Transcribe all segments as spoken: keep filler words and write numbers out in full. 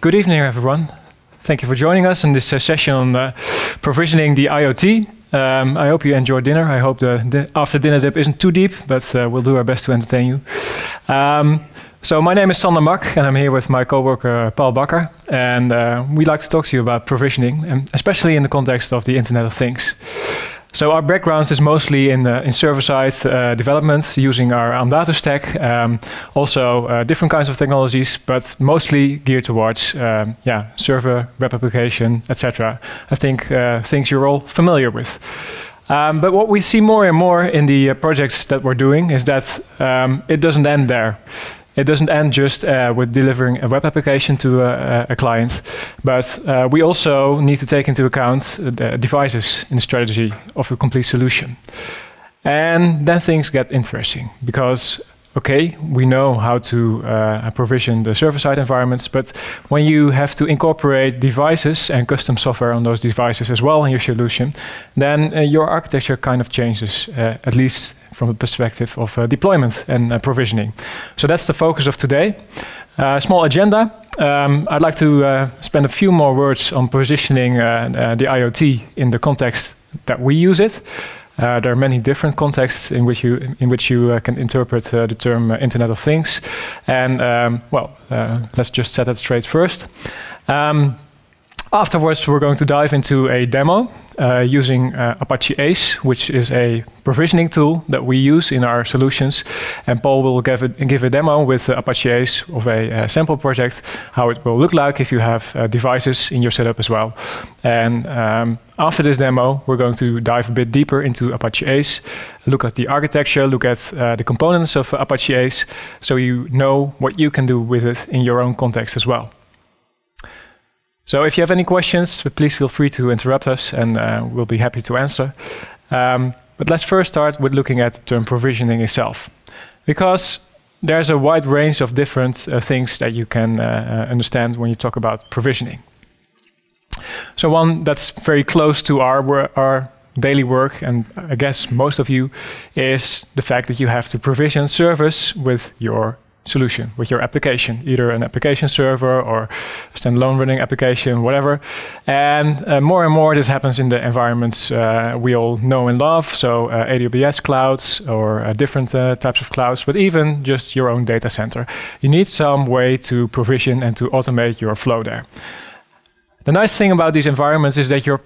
Good evening, everyone. Thank you for joining us in this uh, session on uh, provisioning the I O T. Um, I hope you enjoyed dinner. I hope the di after dinner dip isn't too deep, but uh, we'll do our best to entertain you. Um, so my name is Sander Mak, and I'm here with my coworker Paul Bakker, and uh, we'd like to talk to you about provisioning, and especially in the context of the Internet of Things. So our background is mostly in, uh, in server-side uh, development using our Amdatu stack, um, also uh, different kinds of technologies, but mostly geared towards um, yeah, server, web application, et cetera. I think uh, things you're all familiar with. Um, but what we see more and more in the uh, projects that we're doing is that um, it doesn't end there. It doesn't end just uh, with delivering a web application to uh, a client, but uh, we also need to take into account the devices in the strategy of the complete solution. And then things get interesting because, okay, we know how to uh, provision the server-side environments, but when you have to incorporate devices and custom software on those devices as well in your solution, then uh, your architecture kind of changes, uh, at least from the perspective of uh, deployment and uh, provisioning. So that's the focus of today. Uh, small agenda. Um, I'd like to uh, spend a few more words on positioning uh, uh, the I O T in the context that we use it. Uh, there are many different contexts in which you in which you uh, can interpret uh, the term uh, Internet of Things. And um, well, uh, let's just set that straight first. Um, Afterwards, we're going to dive into a demo uh, using uh, Apache Ace, which is a provisioning tool that we use in our solutions. And Paul will give a, give a demo with uh, Apache Ace of a uh, sample project, how it will look like if you have uh, devices in your setup as well. And um, after this demo, we're going to dive a bit deeper into Apache Ace, look at the architecture, look at uh, the components of uh, Apache Ace, so you know what you can do with it in your own context as well. So if you have any questions, please feel free to interrupt us, and uh, we'll be happy to answer. Um, but let's first start with looking at the term provisioning itself, because there's a wide range of different uh, things that you can uh, understand when you talk about provisioning. So one that's very close to our, wor our daily work, and I guess most of you, is the fact that you have to provision servers with your solution, with your application, either an application server or a standalone running application, whatever. And uh, more and more this happens in the environments uh, we all know and love, so uh, A W S clouds or uh, different uh, types of clouds, but even just your own data center. You need some way to provision and to automate your flow there. The nice thing about these environments is that you're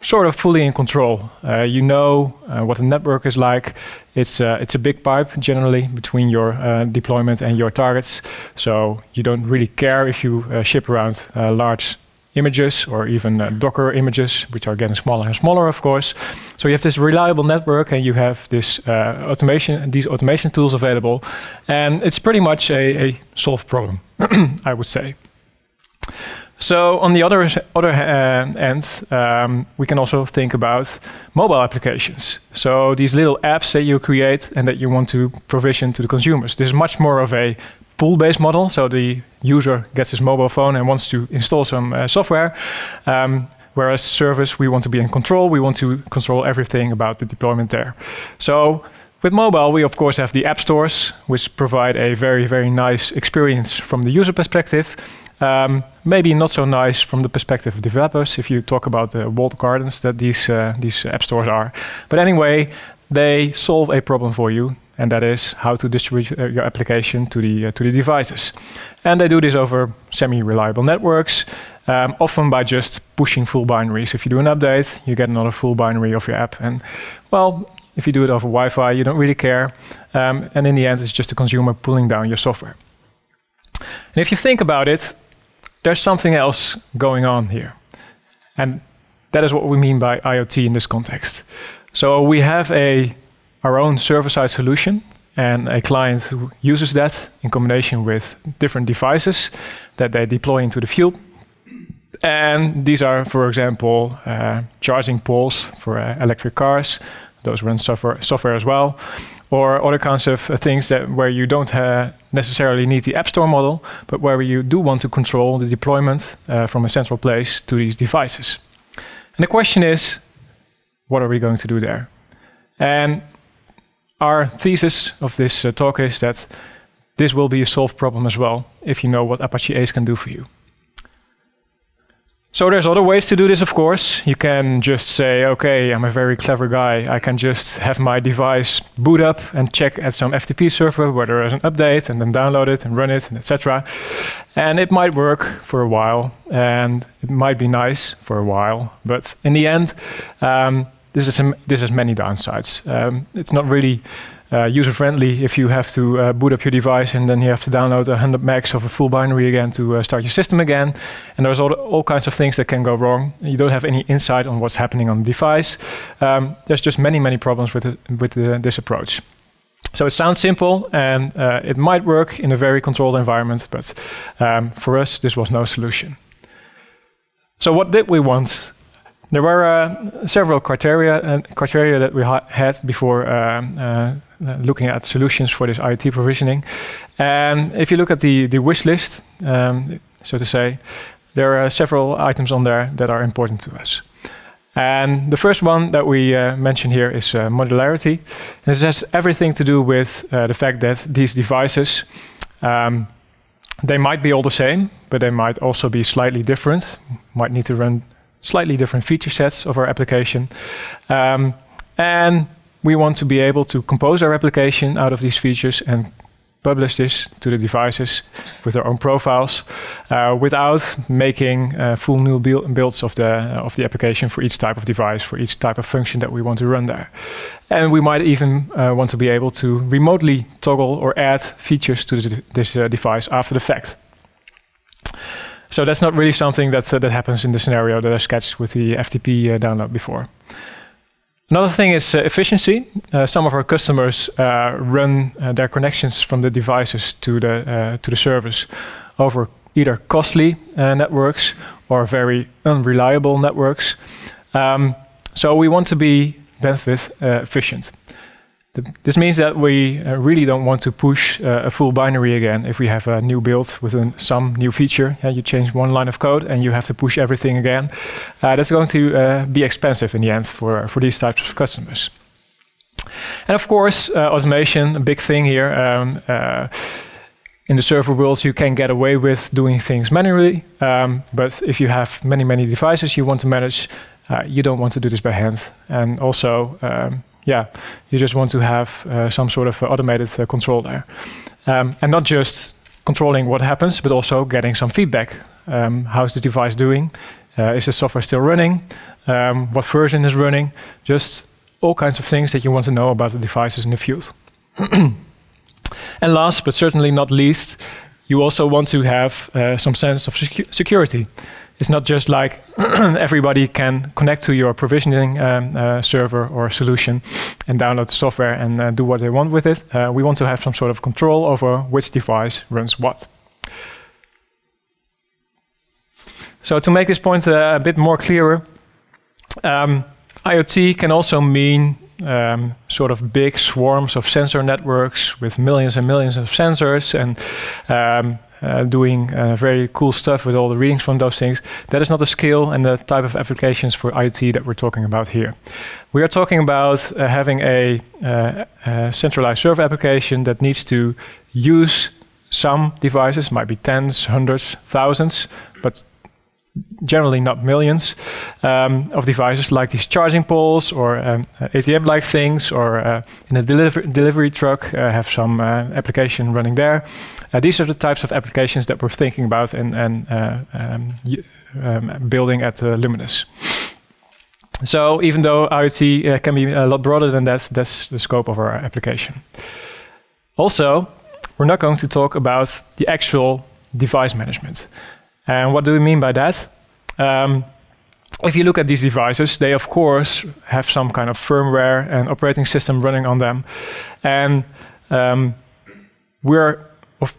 sort of fully in control. Uh, you know uh, what the network is like. It's, uh, it's a big pipe generally between your uh, deployment and your targets. So you don't really care if you uh, ship around uh, large images or even uh, Docker images, which are getting smaller and smaller, of course. So you have this reliable network, and you have this uh, automation, these automation tools available. And it's pretty much a, a solved problem, I would say. So on the other, other uh, end, um, we can also think about mobile applications. So these little apps that you create and that you want to provision to the consumers. This is much more of a pool-based model. So the user gets his mobile phone and wants to install some uh, software. Um, whereas service, we want to be in control. We want to control everything about the deployment there. So with mobile, we of course have the app stores, which provide a very, very nice experience from the user perspective. Um, maybe not so nice from the perspective of developers if you talk about the walled gardens that these, uh, these app stores are. But anyway, they solve a problem for you, and that is how to distribute uh, your application to the, uh, to the devices. And they do this over semi-reliable networks, um, often by just pushing full binaries. If you do an update, you get another full binary of your app. And well, if you do it over Wi-Fi, you don't really care. Um, and in the end, it's just the consumer pulling down your software. And if you think about it, there's something else going on here. And that is what we mean by I O T in this context. So we have a, our own server-side solution, and a client who uses that in combination with different devices that they deploy into the field. And these are, for example, uh, charging poles for uh, electric cars. Those run software, software as well. Or other kinds of uh, things that where you don't uh, necessarily need the App Store model, but where you do want to control the deployment uh, from a central place to these devices. And the question is, what are we going to do there? And our thesis of this uh, talk is that this will be a solved problem as well, if you know what Apache Ace can do for you. So there's other ways to do this, of course. You can just say, okay, I'm a very clever guy. I can just have my device boot up and check at some F T P server where there is an update and then download it and run it, and et cetera. And it might work for a while and it might be nice for a while. But in the end, um, this, is this has many downsides. Um, it's not really uh, user-friendly if you have to uh, boot up your device and then you have to download one hundred megs of a full binary again to uh, start your system again. And there's all, the, all kinds of things that can go wrong. You don't have any insight on what's happening on the device. Um, there's just many, many problems with, the, with the, this approach. So it sounds simple and uh, it might work in a very controlled environment, but um, for us, this was no solution. So what did we want? There were uh, several criteria and uh, criteria that we ha had before um, uh, looking at solutions for this IoT provisioning. And if you look at the, the wish list, um, so to say, there are several items on there that are important to us. And the first one that we uh, mention here is uh, modularity. And this has everything to do with uh, the fact that these devices, um, they might be all the same, but they might also be slightly different, might need to run slightly different feature sets of our application. Um, and we want to be able to compose our application out of these features and publish this to the devices with their own profiles uh, without making uh, full new build builds of the, uh, of the application for each type of device, for each type of function that we want to run there. And we might even uh, want to be able to remotely toggle or add features to this, this uh, device after the fact. So that's not really something that's, uh, that happens in the scenario that I sketched with the F T P uh, download before. Another thing is uh, efficiency. Uh, some of our customers uh, run uh, their connections from the devices to the, uh, to the service over either costly uh, networks or very unreliable networks. Um, so we want to be bandwidth uh, efficient. This means that we uh, really don't want to push uh, a full binary again if we have a new build with an, some new feature. Yeah, you change one line of code and you have to push everything again. Uh, that's going to uh, be expensive in the end for, for these types of customers. And of course, uh, automation, a big thing here. Um, uh, in the server world, you can get away with doing things manually, um, but if you have many, many devices you want to manage, uh, you don't want to do this by hand. And also, um, Yeah, you just want to have uh, some sort of uh, automated uh, control there. Um, and not just controlling what happens, but also getting some feedback. Um, how's the device doing? Uh, is the software still running? Um, what version is running? Just all kinds of things that you want to know about the devices in the field. And last, but certainly not least, you also want to have uh, some sense of secu- security. It's not just like everybody can connect to your provisioning um, uh, server or solution and download the software and uh, do what they want with it. Uh, we want to have some sort of control over which device runs what. So to make this point uh, a bit more clearer, um, IoT can also mean um, sort of big swarms of sensor networks with millions and millions of sensors and um, Uh, doing uh, very cool stuff with all the readings from those things. That is not the scale and the type of applications for IoT that we're talking about here. We are talking about uh, having a, uh, a centralized server application that needs to use some devices, might be tens, hundreds, thousands, but generally not millions um, of devices like these charging poles or um, A T M-like things, or uh, in a deliver delivery truck uh, have some uh, application running there. Uh, these are the types of applications that we're thinking about and, and uh, um, um, building at uh, Luminis. So even though IoT uh, can be a lot broader than that, that's the scope of our application. Also, we're not going to talk about the actual device management. And what do we mean by that? Um, if you look at these devices, they of course have some kind of firmware and operating system running on them. And um, we're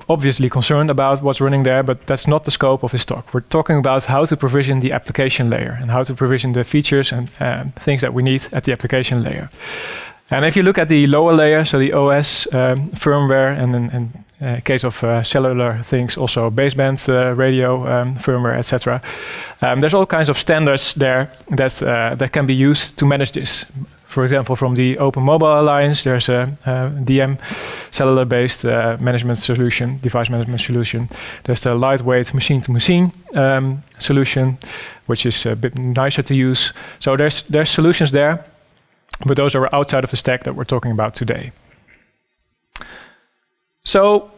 obviously concerned about what's running there, but that's not the scope of this talk. We're talking about how to provision the application layer and how to provision the features and uh, things that we need at the application layer. And if you look at the lower layer, so the O S um, firmware and, and, and Uh, case of uh, cellular things, also baseband uh, radio um, firmware, et cetera. Um, there's all kinds of standards there that uh, that can be used to manage this. for example, from the Open Mobile Alliance, there's a uh, D M, cellular-based uh, management solution, device management solution. There's the lightweight machine-to-machine um, solution, which is a bit nicer to use. So there's, there's solutions there, but those are outside of the stack that we're talking about today. So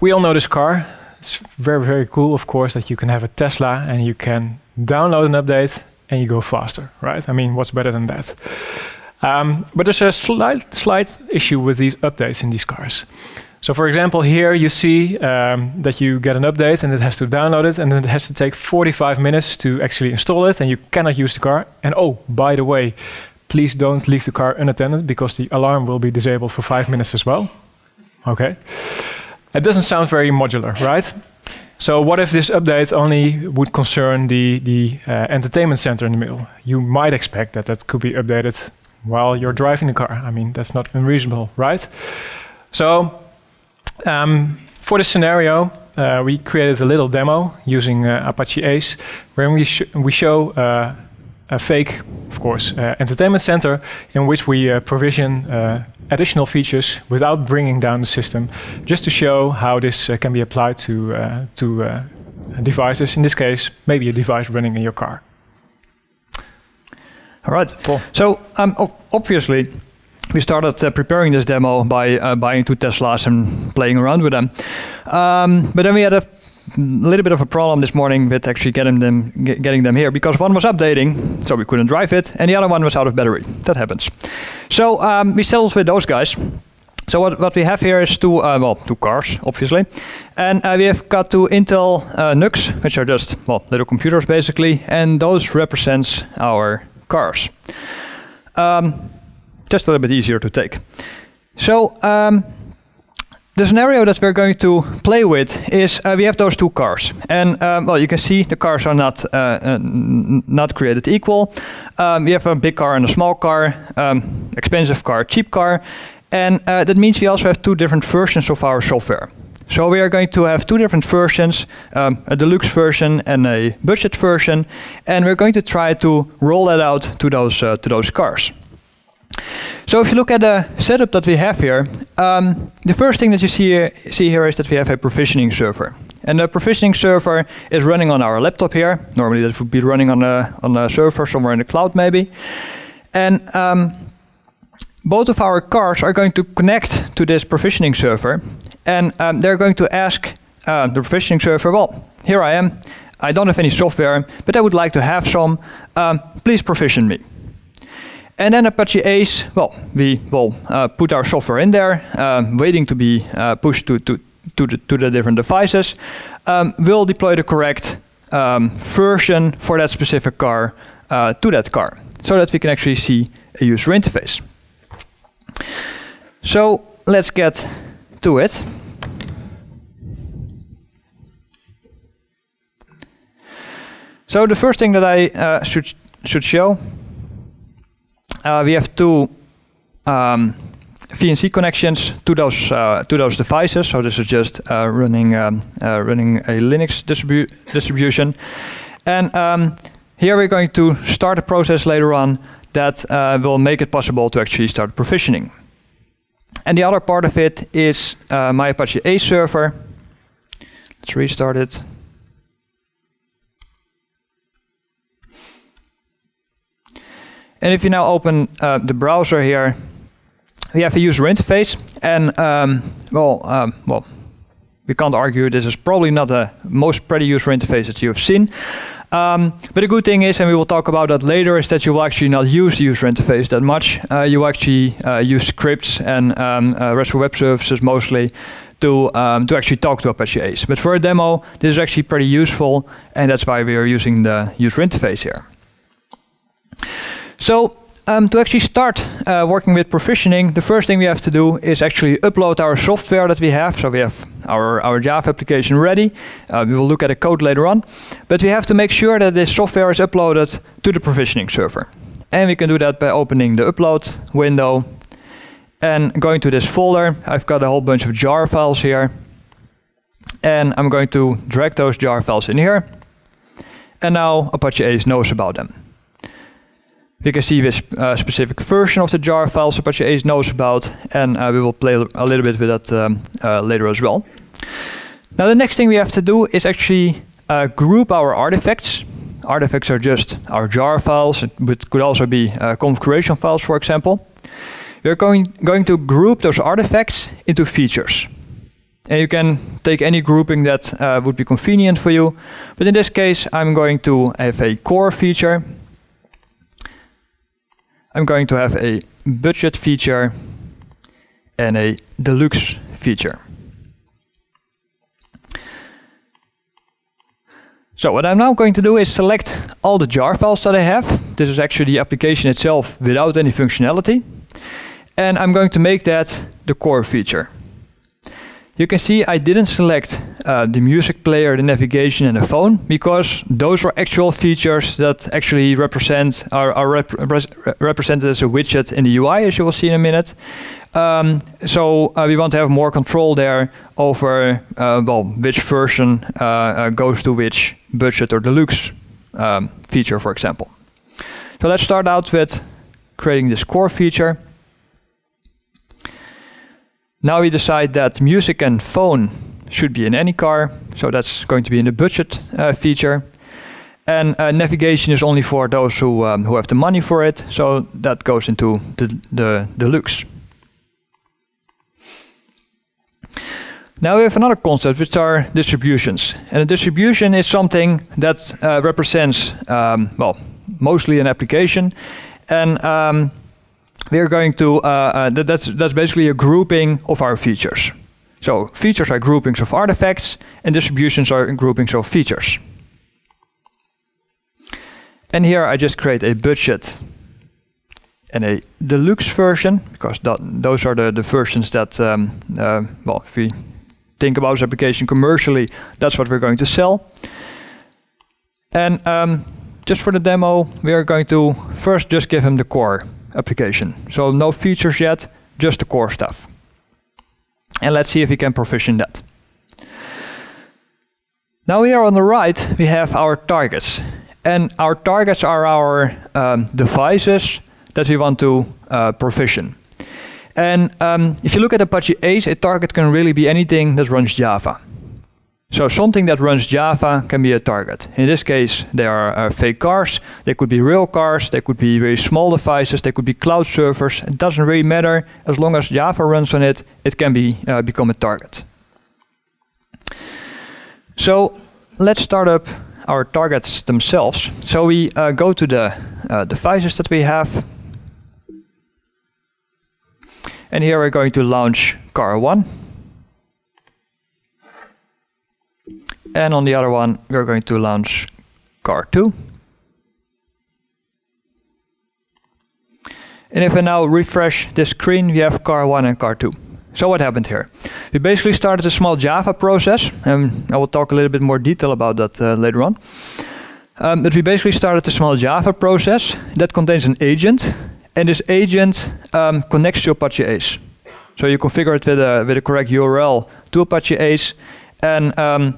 we all know this car. It's very, very cool, of course, that you can have a Tesla and you can download an update and you go faster, right? I mean, what's better than that? Um, but there's a slight, slight issue with these updates in these cars. So for example, here you see um, that you get an update and it has to download it, and then it has to take forty-five minutes to actually install it, and you cannot use the car. And oh, by the way, please don't leave the car unattended, because the alarm will be disabled for five minutes as well. Okay. It doesn't sound very modular, right? So what if this update only would concern the, the uh, entertainment center in the middle? You might expect that that could be updated while you're driving the car. I mean, that's not unreasonable, right? So um, for this scenario, uh, we created a little demo using uh, Apache Ace, where we, sh we show uh, a fake, of course, uh, entertainment center in which we uh, provision uh, additional features without bringing down the system, just to show how this uh, can be applied to, uh, to uh, devices, in this case, maybe a device running in your car. All right, Paul. So um, obviously, we started uh, preparing this demo by uh, buying two Teslas and playing around with them. Um, but then we had a A little bit of a problem this morning with actually getting them getting them here, because one was updating, so we couldn't drive it, and the other one was out of battery. That happens. So um, we settled with those guys. So what, what we have here is two, uh, well, two cars, obviously. And uh, we have got two Intel uh, N U Cs, which are just, well, little computers basically, and those represents our cars. Um, just a little bit easier to take. So. Um, The scenario that we're going to play with is uh, we have those two cars, and um, well, you can see the cars are not uh, uh, not created equal. Um, we have a big car and a small car, um, expensive car, cheap car, and uh, that means we also have two different versions of our software. So we are going to have two different versions, um, a deluxe version and a budget version, and we're going to try to roll that out to those uh, to those cars. So if you look at the setup that we have here, um, the first thing that you see, uh, see here is that we have a provisioning server. And the provisioning server is running on our laptop here. Normally that would be running on a, on a server somewhere in the cloud maybe. And um, both of our cars are going to connect to this provisioning server. And um, they're going to ask uh, the provisioning server, well, here I am. I don't have any software, but I would like to have some. Um, please provision me. And then Apache Ace, well, we will uh, put our software in there, uh, waiting to be uh, pushed to, to, to, the, to the different devices. Um, we'll deploy the correct um, version for that specific car uh, to that car, so that we can actually see a user interface. So let's get to it. So the first thing that I uh, should, should show, Uh, we have two um, V N C connections to those uh, to those devices. So this is just uh, running um, uh, running a Linux distribu distribution, and um, here we're going to start a process later on that uh, will make it possible to actually start provisioning. And the other part of it is uh, my Apache Ace server. Let's restart it. And if you now open uh, the browser here, we have a user interface, and um, well, um, well, we can't argue this is probably not the most pretty user interface that you have seen. Um, but the good thing is, and we will talk about that later, is that you will actually not use the user interface that much. Uh, you actually uh, use scripts and um, uh, RESTful web services mostly to um, to actually talk to Apache Ace. But for a demo, this is actually pretty useful, and that's why we are using the user interface here. So um, to actually start uh, working with provisioning, the first thing we have to do is actually upload our software that we have. So we have our, our Java application ready. Uh, we will look at the code later on. But we have to make sure that this software is uploaded to the provisioning server. And we can do that by opening the upload window and going to this folder. I've got a whole bunch of jar files here. And I'm going to drag those jar files in here. And now Apache Ace knows about them. We can see this uh, specific version of the jar files Apache Ace knows about, and uh, we will play a little bit with that um, uh, later as well. Now the next thing we have to do is actually uh, group our artifacts. Artifacts are just our jar files, but could also be uh, configuration files, for example. We're going, going to group those artifacts into features. And you can take any grouping that uh, would be convenient for you. But in this case, I'm going to have a core feature. I'm going to have a budget feature and a deluxe feature. So what I'm now going to do is select all the jar files that I have. This is actually the application itself without any functionality. And I'm going to make that the core feature. You can see I didn't select uh, the music player, the navigation and the phone, because those are actual features that actually represent are, are rep rep represented as a widget in the U I, as you will see in a minute. Um, so uh, we want to have more control there over uh, well, which version uh, uh, goes to which budget or deluxe um, feature, for example. So let's start out with creating this core feature. Now we decide that music and phone should be in any car, so that's going to be in the budget uh, feature. And uh, navigation is only for those who, um, who have the money for it, so that goes into the, the deluxe. Now we have another concept, which are distributions. And a distribution is something that uh, represents, um, well, mostly an application. And um, We're going to, uh, uh, th that's, that's basically a grouping of our features. So features are groupings of artifacts, and distributions are groupings of features. And here I just create a budget and a deluxe version, because th those are the, the versions that, um, uh, well, if we think about this application commercially, that's what we're going to sell. And um, just for the demo, we are going to first just give him the core application. So no features yet, just the core stuff. And let's see if we can provision that. Now here on the right, we have our targets. And our targets are our um, devices that we want to uh, provision. And um, if you look at Apache Ace, a target can really be anything that runs Java. So something that runs Java can be a target. In this case, they are uh, fake cars, they could be real cars, they could be very small devices, they could be cloud servers. It doesn't really matter. As long as Java runs on it, it can be uh, become a target. So let's start up our targets themselves. So we uh, go to the uh, devices that we have. And here we're going to launch car one. And on the other one, we're going to launch car two. And if I now refresh this screen, we have car one and car two. So what happened here? We basically started a small Java process, and I will talk a little bit more detail about that uh, later on. Um, but we basically started a small Java process that contains an agent, and this agent um, connects to Apache Ace. So you configure it with a, with a correct U R L to Apache Ace, and um,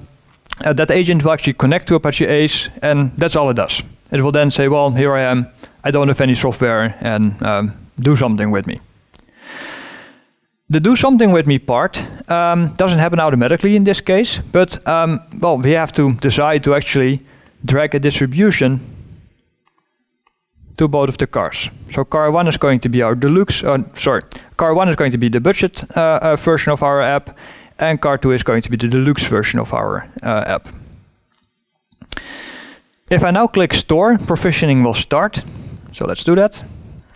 Uh, that agent will actually connect to Apache Ace, and that's all it does. It will then say, well, here I am, I don't have any software, and um, do something with me. The do something with me part um, doesn't happen automatically in this case, but um, well, we have to decide to actually drag a distribution to both of the cars. So car one is going to be our deluxe, uh, sorry, car one is going to be the budget uh, uh, version of our app, and car two is going to be the deluxe version of our uh, app. If I now click store, provisioning will start. So let's do that.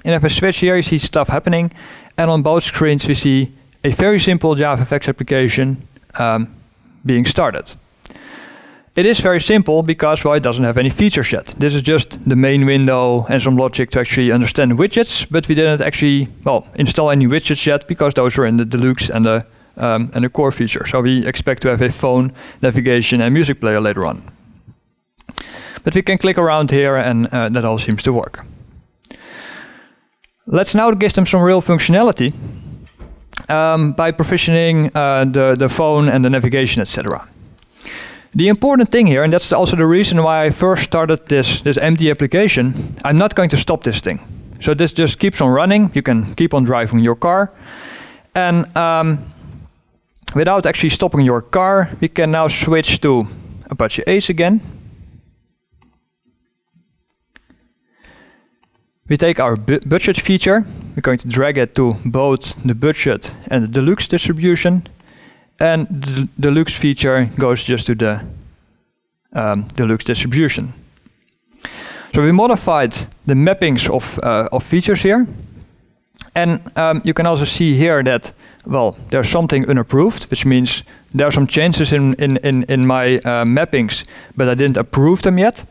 And if I switch here, you see stuff happening. And on both screens, we see a very simple JavaFX application um, being started. It is very simple because, well, it doesn't have any features yet. This is just the main window and some logic to actually understand widgets, but we didn't actually, well, install any widgets yet because those are in the deluxe and the Um, and a core feature. So we expect to have a phone, navigation, and music player later on. But we can click around here, and uh, that all seems to work. Let's now give them some real functionality um, by provisioning uh, the, the phone and the navigation, et cetera. The important thing here, and that's also the reason why I first started this, this empty application, I'm not going to stop this thing. So this just keeps on running. You can keep on driving your car. And um, without actually stopping your car, we can now switch to Apache Ace again. We take our bu budget feature. We're going to drag it to both the budget and the deluxe distribution. And the deluxe feature goes just to the um, deluxe distribution. So we modified the mappings of, uh, of features here. And um, you can also see here that, well, there's something unapproved, which means there are some changes in, in, in, in my uh, mappings, but I didn't approve them yet.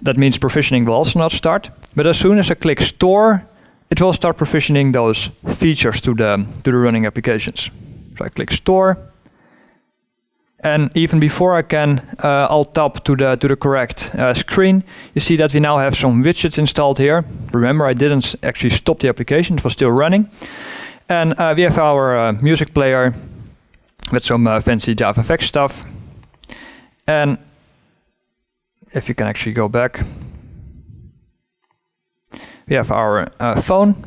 That means provisioning will also not start. But as soon as I click store, it will start provisioning those features to the, to the running applications. So I click store. And even before I can uh, alt tab to the, to the correct uh, screen, you see that we now have some widgets installed here. Remember, I didn't actually stop the application, it was still running. And uh, we have our uh, music player with some uh, fancy JavaFX stuff. And if you can actually go back, we have our uh, phone.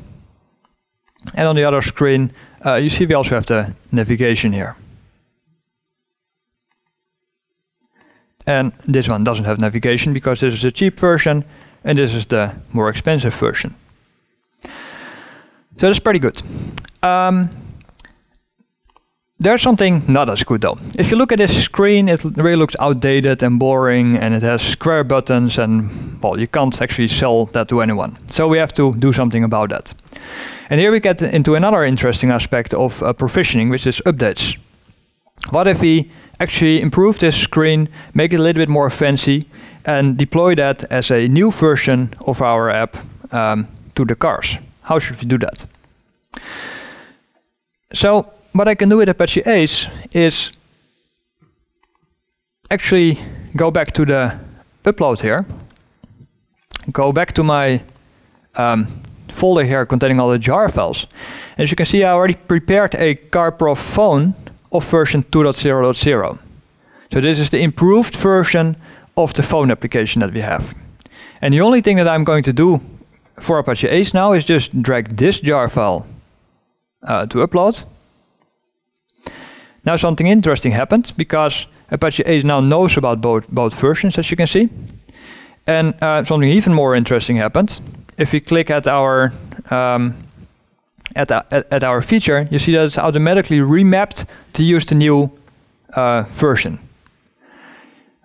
And on the other screen, uh, you see we also have the navigation here. And this one doesn't have navigation because this is the cheap version and this is the more expensive version. So that's pretty good. Um, there's something not as good though. If you look at this screen, it really looks outdated and boring and it has square buttons and, well, you can't actually sell that to anyone. So we have to do something about that. And here we get into another interesting aspect of uh, provisioning, which is updates. What if we actually improve this screen, make it a little bit more fancy, and deploy that as a new version of our app um, to the cars? How should we do that? So what I can do with Apache Ace is actually go back to the upload here, go back to my um, folder here containing all the jar files. As you can see, I already prepared a CarProf phone of version two point zero point zero. So this is the improved version of the phone application that we have. And the only thing that I'm going to do for Apache Ace now is just drag this jar file uh, to upload. Now something interesting happened because Apache Ace now knows about both, both versions, as you can see. And uh, something even more interesting happened. If we click at our um, At, at, at our feature, you see that it's automatically remapped to use the new uh, version.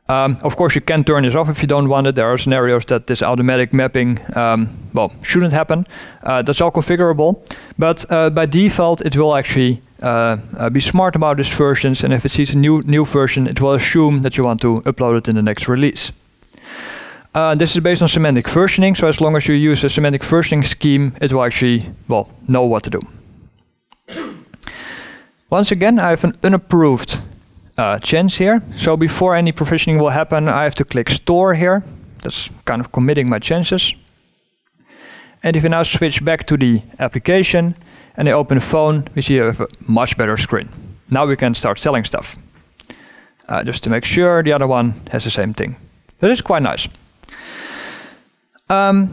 Um, of course, you can turn this off if you don't want it. There are scenarios that this automatic mapping, um, well, shouldn't happen. Uh, that's all configurable. But uh, by default, it will actually uh, uh, be smart about these versions. And if it sees a new, new version, it will assume that you want to upload it in the next release. Uh, this is based on semantic versioning, so as long as you use a semantic versioning scheme, it will actually, well, know what to do. Once again, I have an unapproved uh, change here. So before any provisioning will happen, I have to click store here. That's kind of committing my changes. And if we now switch back to the application and I open the phone, we see I have a much better screen. Now we can start selling stuff. Uh, just to make sure the other one has the same thing. That is quite nice. Um,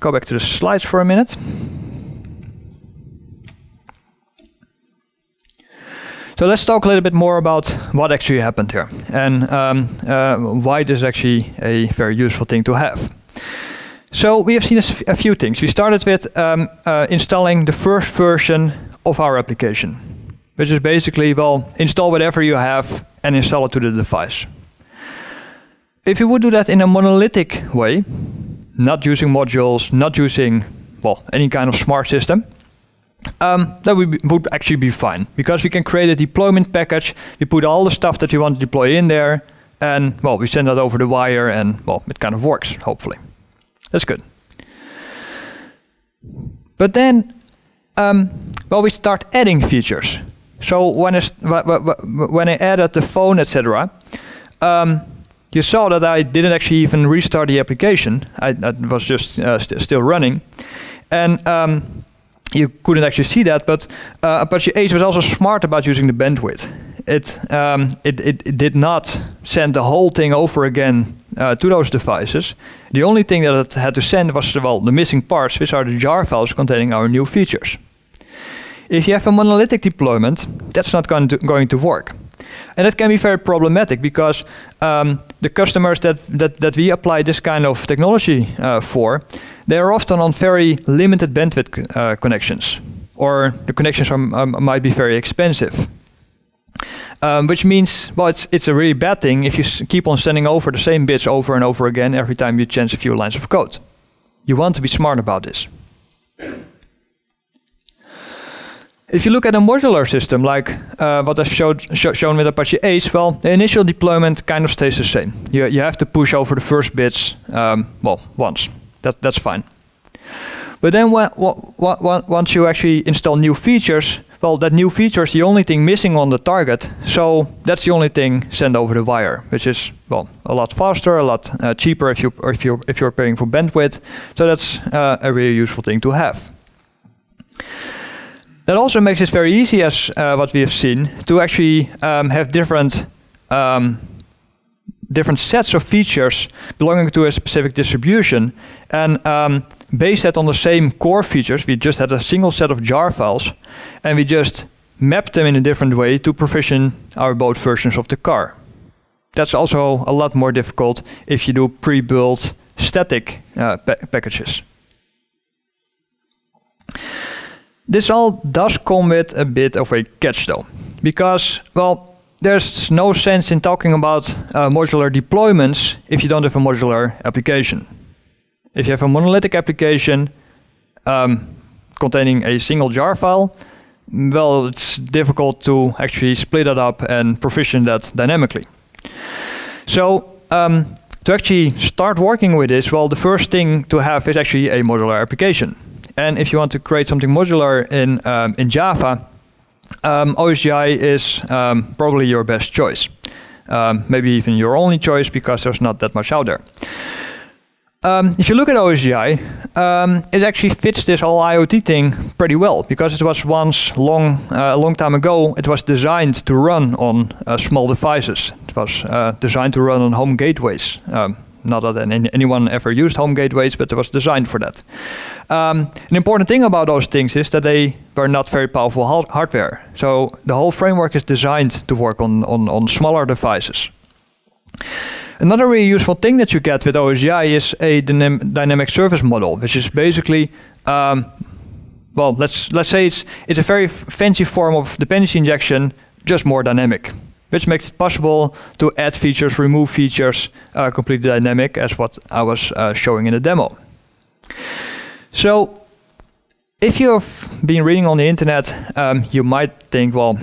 go back to the slides for a minute. So let's talk a little bit more about what actually happened here and um, uh, why this is actually a very useful thing to have. So we have seen a, a few things. We started with um, uh, installing the first version of our application, which is basically, well, install whatever you have and install it to the device. If you would do that in a monolithic way, not using modules, not using, well, any kind of smart system, um, that would, be, would actually be fine. Because we can create a deployment package, we put all the stuff that we want to deploy in there, and, well, we send that over the wire, and, well, it kind of works, hopefully. That's good. But then, um, well, we start adding features. So when I, when I added the phone, et cetera, um, you saw that I didn't actually even restart the application. I, I was just uh, st still running. And um, you couldn't actually see that, but uh, Apache Ace was also smart about using the bandwidth. it, um, it, it, it did not send the whole thing over again uh, to those devices. The only thing that it had to send was, well, the missing parts, which are the jar files containing our new features. If you have a monolithic deployment, that's not going to, going to work. And that can be very problematic because um, the customers that, that, that we apply this kind of technology uh, for, they are often on very limited bandwidth uh, connections, or the connections are, um, might be very expensive. Um, which means, well, it's, it's a really bad thing if you s keep on sending over the same bits over and over again every time you change a few lines of code. You want to be smart about this. If you look at a modular system, like uh, what I've showed, sh shown with Apache Ace, well, the initial deployment kind of stays the same. You, you have to push over the first bits, um, well, once. That, that's fine. But then once you actually install new features, well, that new feature is the only thing missing on the target, so that's the only thing sent over the wire, which is, well, a lot faster, a lot uh, cheaper if, you, if, you're, if you're paying for bandwidth. So that's uh, a really useful thing to have. That also makes it very easy, as uh, what we have seen, to actually um, have different um, different sets of features belonging to a specific distribution, and um, base that on the same core features. We just had a single set of jar files, and we just mapped them in a different way to provision our both versions of the car. That's also a lot more difficult if you do pre-built static uh, pa packages. This all does come with a bit of a catch though, because, well, there's no sense in talking about uh, modular deployments if you don't have a modular application. If you have a monolithic application um, containing a single jar file, well, it's difficult to actually split that up and provision that dynamically. So um, to actually start working with this, well, the first thing to have is actually a modular application. And if you want to create something modular in, um, in Java, um, O S G I is um, probably your best choice. Um, maybe even your only choice, because there's not that much out there. Um, if you look at O S G I, um, it actually fits this whole IoT thing pretty well, because it was once long, uh, a long time ago, it was designed to run on uh, small devices. It was uh, designed to run on home gateways. Um, Not that any, anyone ever used home gateways, but it was designed for that. Um, an important thing about those things is that they were not very powerful ha hardware. So the whole framework is designed to work on, on, on smaller devices. Another really useful thing that you get with O S G I is a dynam dynamic service model, which is basically, um, well, let's, let's say it's, it's a very fancy form of dependency injection, just more dynamic, which makes it possible to add features, remove features, uh, completely dynamic, as what I was uh, showing in the demo. So, if you've been reading on the internet, um, you might think, well,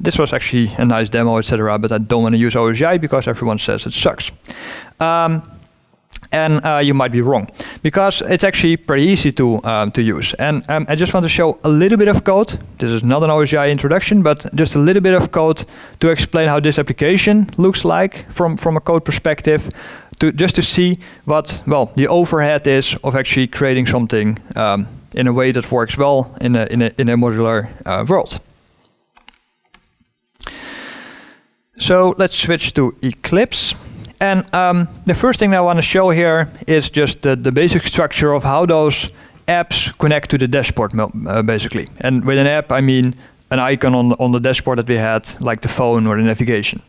this was actually a nice demo, et cetera, but I don't want to use O S G I because everyone says it sucks. Um, and uh, you might be wrong, because it's actually pretty easy to, um, to use. And um, I just want to show a little bit of code. This is not an O S G I introduction, but just a little bit of code to explain how this application looks like from, from a code perspective, to just to see what, well, the overhead is of actually creating something um, in a way that works well in a, in a, in a modular uh, world. So let's switch to Eclipse. And um, the first thing that I want to show here is just the, the basic structure of how those apps connect to the dashboard, uh, basically. And with an app, I mean an icon on, on the dashboard that we had, like the phone or the navigation.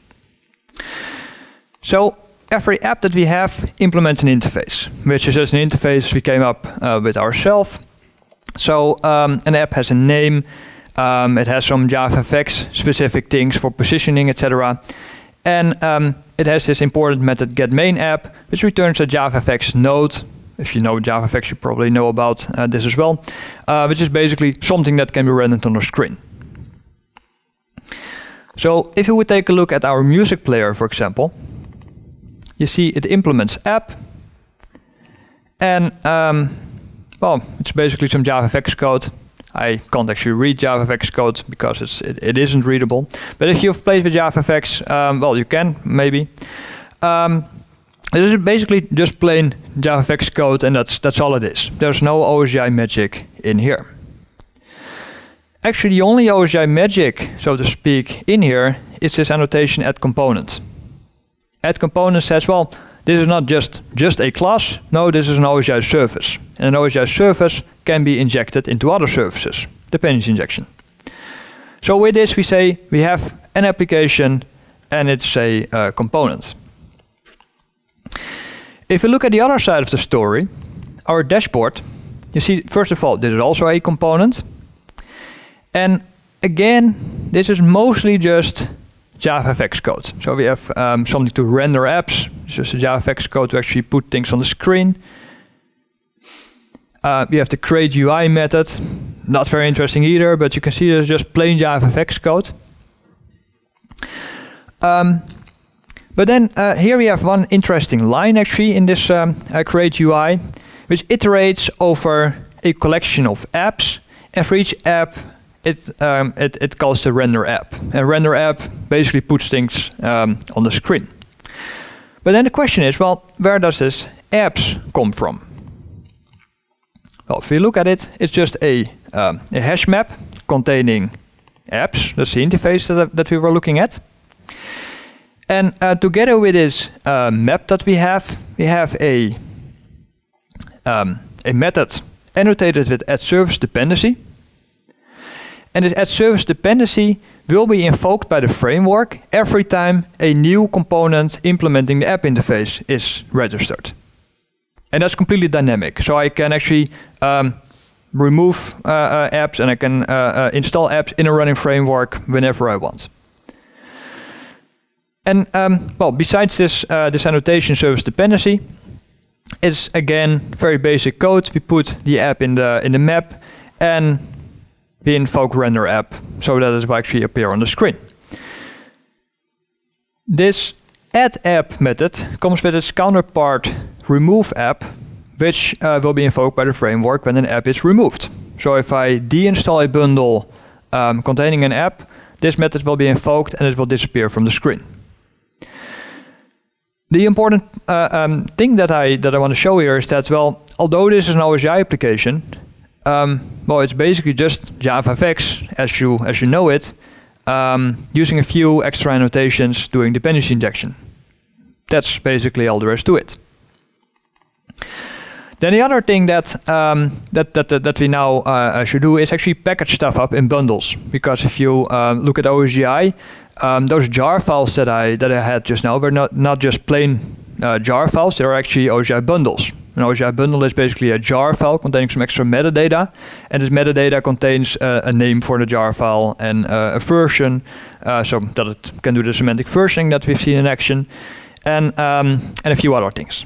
So every app that we have implements an interface, which is just an interface we came up uh, with ourselves. So um, an app has a name. Um, it has some JavaFX specific things for positioning, et cetera. And um, it has this important method getMainApp, which returns a JavaFX node. If you know JavaFX, you probably know about uh, this as well, uh, which is basically something that can be rendered on a screen. So if you would take a look at our music player, for example, you see it implements app. And, um, well, it's basically some JavaFX code. I can't actually read JavaFX code because it's, it, it isn't readable. But if you've played with JavaFX, um, well, you can, maybe. Um, this is basically just plain JavaFX code, and that's, that's all it is. There's no O S G I magic in here. Actually, the only O S G I magic, so to speak, in here is this annotation add component. Add component says, well, this is not just, just a class. No, this is an O S G I service. And an O S G I service can be injected into other services, dependency injection. So with this, we say we have an application and it's a uh, component. If you look at the other side of the story, our dashboard, you see, first of all, this is also a component. And again, this is mostly just JavaFX code. So we have um, something to render apps. It's just a JavaFX code to actually put things on the screen. Uh, we have the create U I method. Not very interesting either, but you can see there's just plain JavaFX code. Um, but then uh, here we have one interesting line actually in this um, uh, create U I, which iterates over a collection of apps. And for each app, It, um, it, it calls the render app. And render app basically puts things um, on the screen. But then the question is, well, where does this apps come from? Well, if we look at it, it's just a, um, a hash map containing apps. That's the interface that, that we were looking at. And uh, together with this uh, map that we have, we have a, um, a method annotated with add service dependency. And this add service dependency will be invoked by the framework every time a new component implementing the app interface is registered. And that's completely dynamic. So I can actually um, remove uh, uh, apps and I can uh, uh, install apps in a running framework whenever I want. And um, well, besides this, uh, this annotation service dependency, it's again very basic code. We put the app in the in the map and the invoke render app, so that it will actually appear on the screen. This add app method comes with its counterpart remove app, which uh, will be invoked by the framework when an app is removed. So if I deinstall a bundle um, containing an app, this method will be invoked and it will disappear from the screen. The important uh, um, thing that I, that I want to show here is that, well, although this is an O S G I application, Um, well, it's basically just JavaFX as you as you know it, um, using a few extra annotations doing dependency injection. That's basically all there is to it. Then the other thing that um, that, that that that we now uh, should do is actually package stuff up in bundles, because if you uh, look at O S G I, um, those jar files that I that I had just now were not not just plain uh, jar files. They are actually O S G I bundles. An O S G I bundle is basically a jar file containing some extra metadata, and this metadata contains uh, a name for the jar file and uh, a version, uh, so that it can do the semantic versioning that we've seen in action, and um, and a few other things.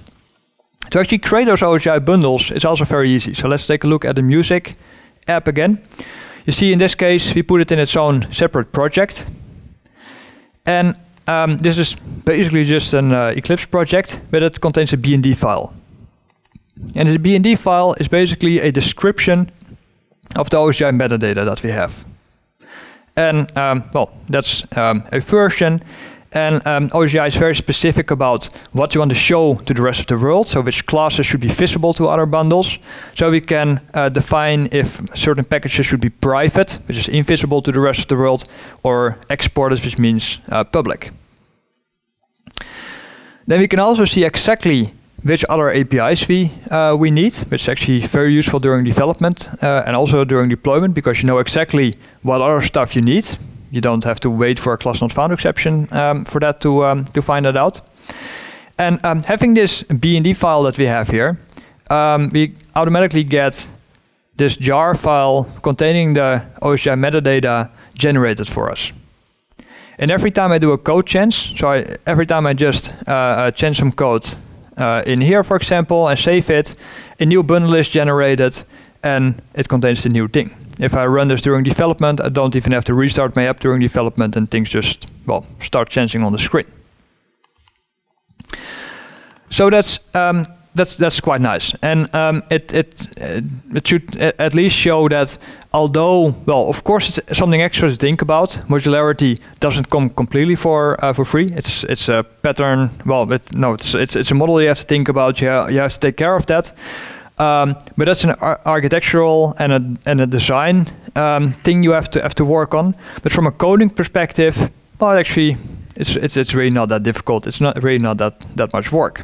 To actually create those O S G I bundles is also very easy. So let's take a look at the music app again. You see, in this case, we put it in its own separate project, and um, this is basically just an uh, Eclipse project, but it contains a B N D file. And this B N D file is basically a description of the O S G I metadata that we have. And um, well, that's um, a version. And um, O S G I is very specific about what you want to show to the rest of the world. So which classes should be visible to other bundles. So we can uh, define if certain packages should be private, which is invisible to the rest of the world, or exported, which means uh, public. Then we can also see exactly which other A P Is we uh, we need, which is actually very useful during development uh, and also during deployment, because you know exactly what other stuff you need. You don't have to wait for a class not found exception um, for that to um, to find that out. And um, having this B N D file that we have here, um, we automatically get this jar file containing the O S G I metadata generated for us. And every time I do a code change, so I, every time I just uh, uh, change some code Uh, in here, for example, and save it, a new bundle is generated and it contains the new thing. If I run this during development, I don't even have to restart my app during development, and things just, well, start changing on the screen. So that's um, that's that's quite nice, and um, it it it should at least show that, although, well, of course it's something extra to think about. Modularity doesn't come completely for uh, for free. It's it's a pattern. Well, it, no, it's it's it's a model you have to think about. You ha you have to take care of that. Um, but that's an ar architectural and a and a design um, thing you have to have to work on. But from a coding perspective, well, actually, it's it's it's really not that difficult. It's not really not that that much work.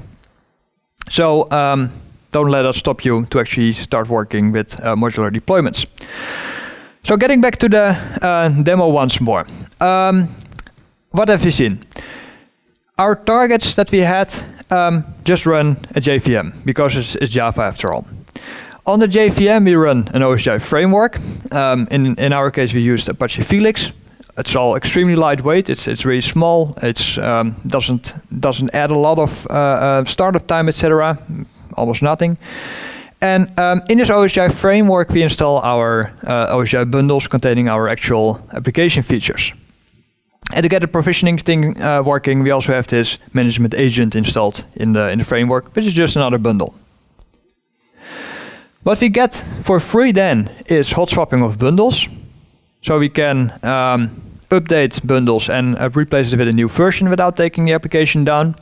So um, don't let us stop you to actually start working with uh, modular deployments. So getting back to the uh, demo once more. Um, what have we seen? Our targets that we had um, just run a J V M because it's, it's Java after all. On the J V M we run an O S G I framework. Um, in in our case we used Apache Felix. It's all extremely lightweight. It's it's really small. It's um, doesn't doesn't add a lot of uh, uh, startup time, et cetera. Almost nothing. And um, in this O S G I framework, we install our uh, O S G I bundles containing our actual application features. And to get the provisioning thing uh, working, we also have this management agent installed in the in the framework, which is just another bundle. What we get for free then is hot swapping of bundles, so we can um, update bundles and uh, replace it with a new version without taking the application down.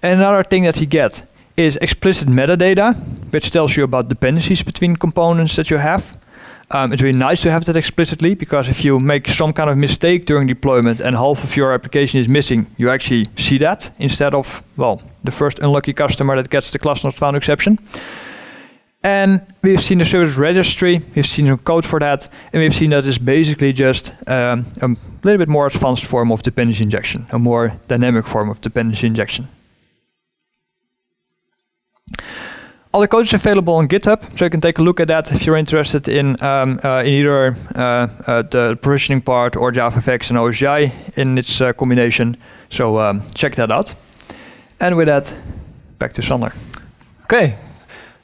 And another thing that we get is explicit metadata, which tells you about dependencies between components that you have. Um, it's really nice to have that explicitly, because if you make some kind of mistake during deployment and half of your application is missing, you actually see that instead of, well, the first unlucky customer that gets the class not found exception. And we've seen the service registry, we've seen some code for that, and we've seen that it's basically just um, a little bit more advanced form of dependency injection, a more dynamic form of dependency injection. All the code is available on GitHub, so you can take a look at that if you're interested in um, uh, in either uh, uh, the provisioning part or JavaFX and O S G I in its uh, combination. So um, check that out. And with that, back to Sander. Okay,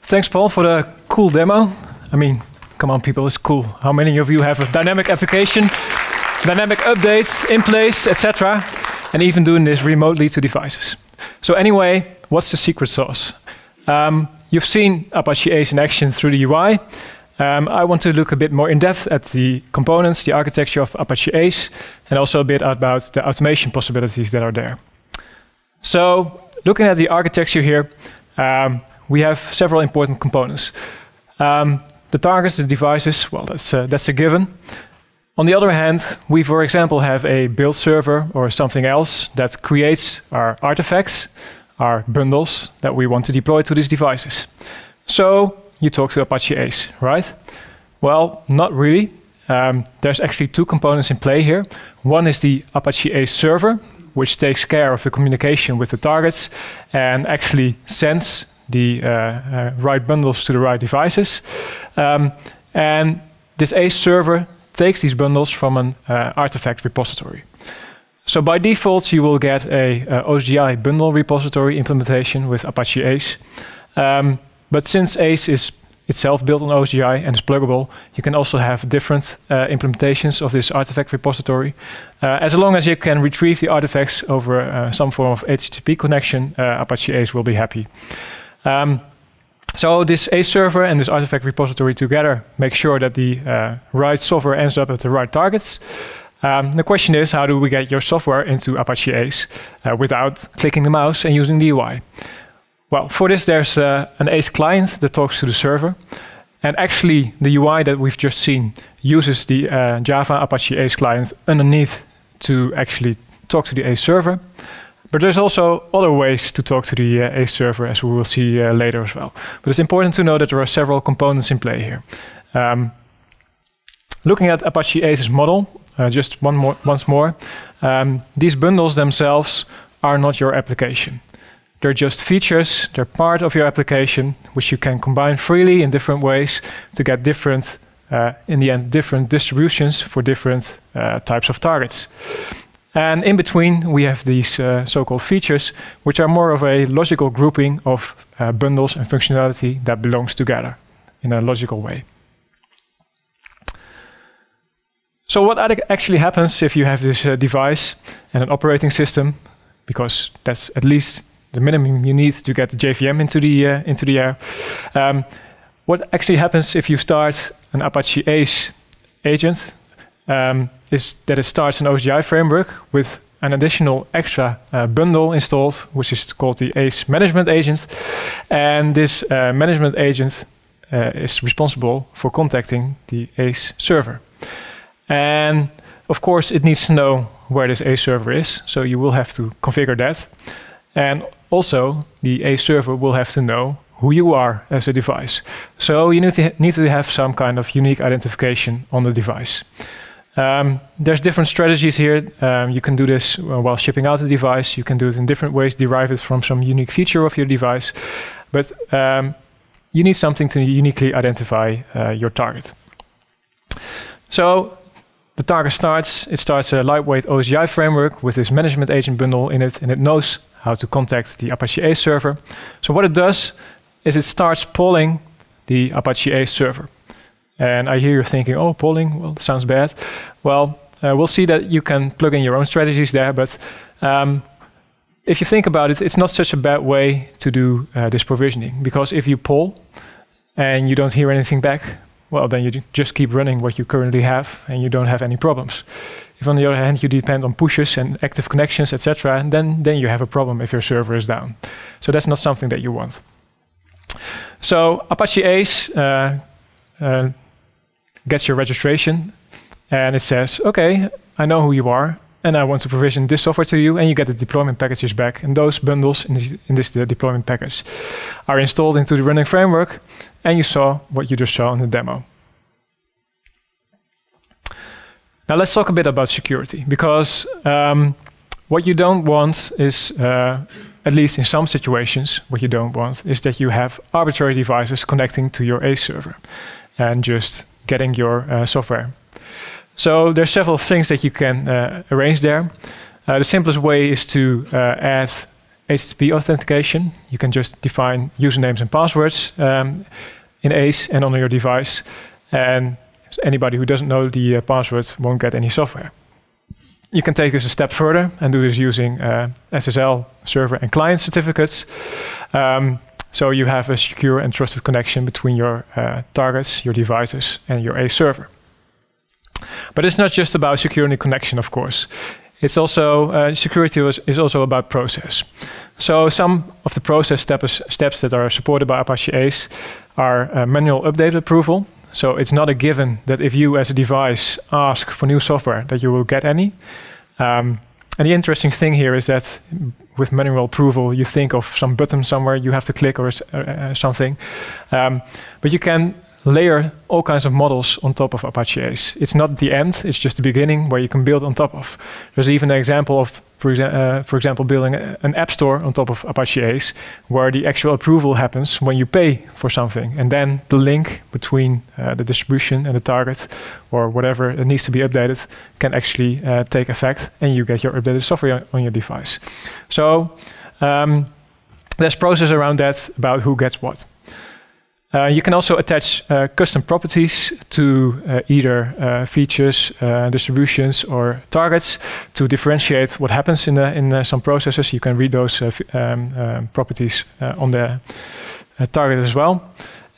thanks Paul for the cool demo. I mean, come on people, it's cool. How many of you have a dynamic application, dynamic updates in place, et cetera, and even doing this remotely to devices? So anyway, what's the secret sauce? Um, You've seen Apache Ace in action through the U I. Um, I want to look a bit more in depth at the components, the architecture of Apache Ace, and also a bit about the automation possibilities that are there. So, looking at the architecture here, um, we have several important components. Um, the targets, the devices, well, that's, uh, that's a given. On the other hand, we, for example, have a build server or something else that creates our artifacts, our bundles that we want to deploy to these devices. So you talk to Apache Ace, right? Well, not really. Um, there's actually two components in play here. One is the Apache Ace server, which takes care of the communication with the targets and actually sends the uh, uh, right bundles to the right devices. Um, and this Ace server takes these bundles from an uh, artifact repository. So by default, you will get a uh, O S G I bundle repository implementation with Apache Ace. Um, but since Ace is itself built on O S G I and is pluggable, you can also have different uh, implementations of this artifact repository. Uh, as long as you can retrieve the artifacts over uh, some form of H T T P connection, uh, Apache Ace will be happy. Um, so this Ace server and this artifact repository together make sure that the uh, right software ends up at the right targets. Um, the question is, how do we get your software into Apache Ace uh, without clicking the mouse and using the U I? Well, for this, there's uh, an Ace client that talks to the server. And actually, the U I that we've just seen uses the uh, Java Apache Ace client underneath to actually talk to the Ace server. But there's also other ways to talk to the uh, Ace server, as we will see uh, later as well. But it's important to know that there are several components in play here. Um, looking at Apache Ace's model, Uh, just one more, once more, um, these bundles themselves are not your application. They're just features, they're part of your application, which you can combine freely in different ways to get different, uh, in the end, different distributions for different uh, types of targets. And in between, we have these uh, so-called features, which are more of a logical grouping of uh, bundles and functionality that belongs together in a logical way. So what actually happens if you have this uh, device and an operating system, because that's at least the minimum you need to get the J V M into the, uh, into the air. Um, what actually happens if you start an Apache Ace agent um, is that it starts an O S G I framework with an additional extra uh, bundle installed, which is called the Ace Management Agent. And this uh, management agent uh, is responsible for contacting the Ace server. And of course, it needs to know where this Ace server is, so you will have to configure that. And also, the Ace server will have to know who you are as a device. So you need to, need to have some kind of unique identification on the device. Um, there's different strategies here. Um, you can do this while shipping out the device. You can do it in different ways, derive it from some unique feature of your device. But um, you need something to uniquely identify uh, your target. So the target starts, it starts a lightweight O S G I framework with this management agent bundle in it, and it knows how to contact the Apache Ace server. So what it does is it starts polling the Apache Ace server. And I hear you're thinking, oh, polling, well, sounds bad. Well, uh, we'll see that you can plug in your own strategies there, but um, if you think about it, it's not such a bad way to do uh, this provisioning, because if you poll and you don't hear anything back, well, then you just keep running what you currently have and you don't have any problems. If on the other hand, you depend on pushes and active connections, et cetera, then, then you have a problem if your server is down. So that's not something that you want. So Apache Ace uh, uh, gets your registration and it says, okay, I know who you are and I want to provision this software to you, and you get the deployment packages back, and those bundles in this, in this the deployment package are installed into the running framework, and you saw what you just saw in the demo. Now let's talk a bit about security, because um, what you don't want is, uh, at least in some situations, what you don't want is that you have arbitrary devices connecting to your Ace server and just getting your uh, software. So there's several things that you can uh, arrange there. Uh, the simplest way is to uh, add H T T P authentication. You can just define usernames and passwords um, in Ace and on your device, and anybody who doesn't know the uh, passwords won't get any software. You can take this a step further and do this using uh, S S L server and client certificates. Um, so you have a secure and trusted connection between your uh, targets, your devices, and your Ace server. But it's not just about securing the connection, of course. It's also, uh, security is, is also about process. So some of the process steps, steps that are supported by Apache Ace are uh, manual update approval. So it's not a given that if you as a device ask for new software that you will get any. Um, and the interesting thing here is that with manual approval, you think of some button somewhere you have to click or uh, something. Um, but you can layer all kinds of models on top of Apache Ace. It's not the end, it's just the beginning where you can build on top of. There's even an example of, for, exa uh, for example, building a, an app store on top of Apache Ace, where the actual approval happens when you pay for something. And then the link between uh, the distribution and the target, or whatever it needs to be updated, can actually uh, take effect, and you get your updated software on your device. So um, there's process around that, about who gets what. Uh, you can also attach uh, custom properties to uh, either uh, features, uh, distributions, or targets to differentiate what happens in, the, in the some processes. You can read those uh, um, uh, properties uh, on the uh, target as well.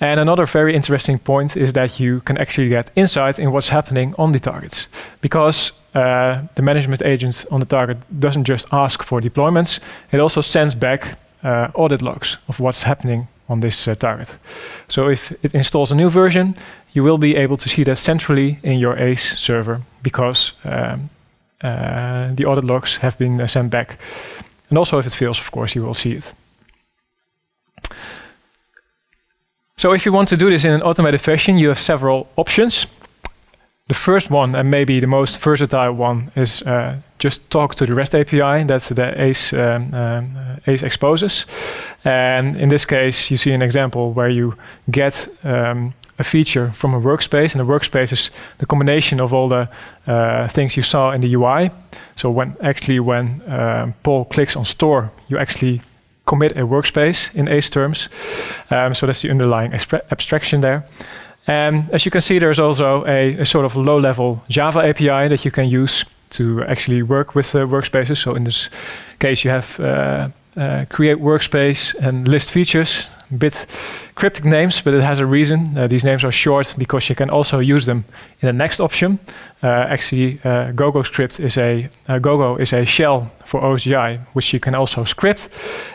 And another very interesting point is that you can actually get insight in what's happening on the targets, because uh, the management agent on the target doesn't just ask for deployments, it also sends back uh, audit logs of what's happening on this uh, target. So if it installs a new version, you will be able to see that centrally in your Ace server, because um, uh, the audit logs have been uh, sent back. And also if it fails, of course, you will see it. So if you want to do this in an automated fashion, you have several options. The first one, and maybe the most versatile one, is uh, just talk to the REST A P I that the Ace, um, um, Ace exposes. And in this case, you see an example where you get um, a feature from a workspace, and the workspace is the combination of all the uh, things you saw in the U I. So when actually when um, Paul clicks on store, you actually commit a workspace in Ace terms. Um, so that's the underlying abstraction there. And as you can see, there's also a, a sort of low-level Java A P I that you can use to actually work with uh, workspaces. So in this case, you have uh, uh, create workspace and list features. bit cryptic names, but it has a reason. Uh, these names are short because you can also use them in the next option. Uh, actually, uh, Gogo script is a uh, Gogo is a shell for O S G I, which you can also script.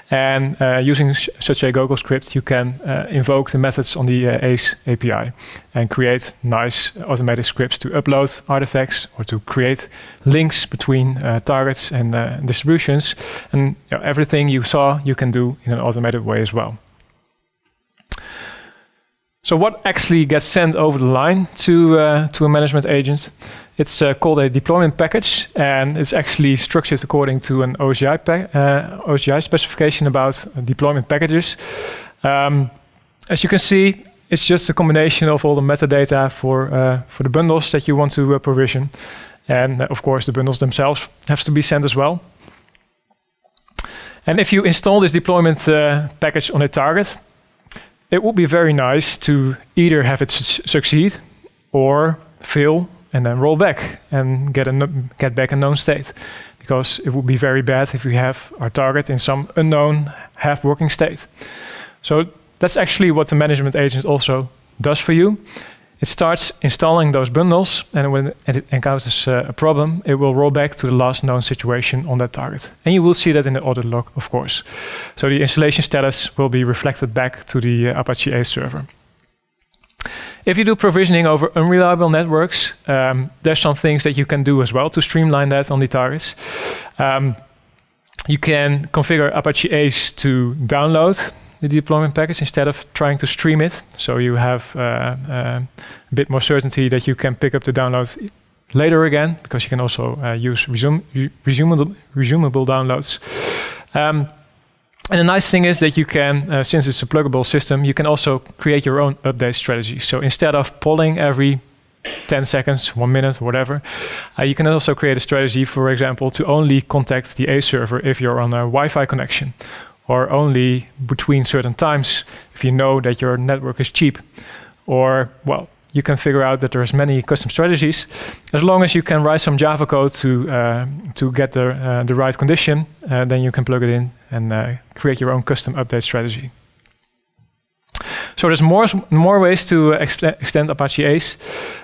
And uh, using sh such a Gogo script, you can uh, invoke the methods on the uh, Ace A P I and create nice automated scripts to upload artifacts or to create links between uh, targets and uh, distributions. And you know, everything you saw, you can do in an automated way as well. So what actually gets sent over the line to, uh, to a management agent? It's uh, called a deployment package, and it's actually structured according to an O S G I, uh, O S G I specification about uh, deployment packages. Um, as you can see, it's just a combination of all the metadata for, uh, for the bundles that you want to uh, provision. And uh, of course, the bundles themselves have to be sent as well. And if you install this deployment uh, package on a target, it would be very nice to either have it su succeed or fail and then roll back and get, a get back a known state. Because it would be very bad if we have our target in some unknown half-working state. So that's actually what the management agent also does for you. It starts installing those bundles, and when it encounters uh, a problem, it will roll back to the last known situation on that target. And you will see that in the audit log, of course. So the installation status will be reflected back to the uh, Apache Ace server. If you do provisioning over unreliable networks, um, there's some things that you can do as well to streamline that on the targets. Um, you can configure Apache Ace to download the deployment package instead of trying to stream it. So you have uh, uh, a bit more certainty that you can pick up the downloads later again, because you can also uh, use resume, resumable, resumable downloads. Um, and the nice thing is that you can, uh, since it's a pluggable system, you can also create your own update strategy. So instead of polling every ten seconds, one minute, whatever. Uh, you can also create a strategy, for example, to only contact the Ace server if you're on a Wi-Fi connection, or only between certain times if you know that your network is cheap. Or, well, you can figure out that there's many custom strategies. As long as you can write some Java code to, uh, to get the, uh, the right condition, uh, then you can plug it in and uh, create your own custom update strategy. So there's more, more ways to uh, ex extend Apache Ace.